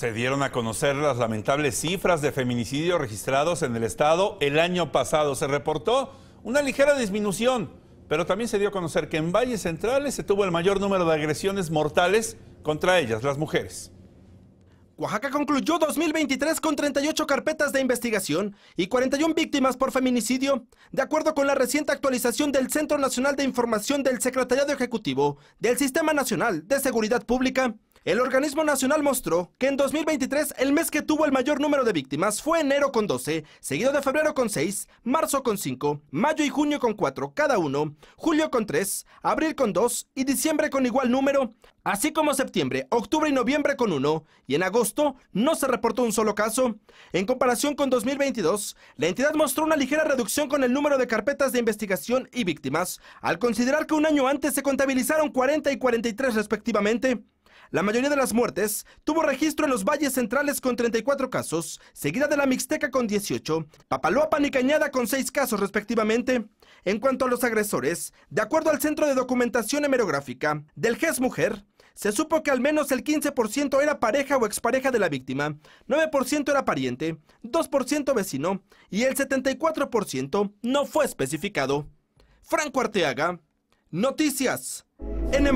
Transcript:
Se dieron a conocer las lamentables cifras de feminicidios registrados en el estado. El año pasado se reportó una ligera disminución, pero también se dio a conocer que en Valles Centrales se tuvo el mayor número de agresiones mortales contra ellas, las mujeres. Oaxaca concluyó 2023 con 38 carpetas de investigación y 41 víctimas por feminicidio, de acuerdo con la reciente actualización del Centro Nacional de Información del Secretariado Ejecutivo del Sistema Nacional de Seguridad Pública. El organismo nacional mostró que en 2023 el mes que tuvo el mayor número de víctimas fue enero con 12, seguido de febrero con 6, marzo con 5, mayo y junio con 4 cada uno, julio con 3, abril con 2 y diciembre con igual número, así como septiembre, octubre y noviembre con 1, y en agosto no se reportó un solo caso. En comparación con 2022, la entidad mostró una ligera reducción con el número de carpetas de investigación y víctimas, al considerar que un año antes se contabilizaron 40 y 43 respectivamente. La mayoría de las muertes tuvo registro en los Valles Centrales con 34 casos, seguida de la Mixteca con 18, Papaloapan y Cañada con 6 casos respectivamente. En cuanto a los agresores, de acuerdo al Centro de Documentación Hemerográfica del GES Mujer, se supo que al menos el 15% era pareja o expareja de la víctima, 9% era pariente, 2% vecino y el 74% no fue especificado. Franco Arteaga, Noticias N+.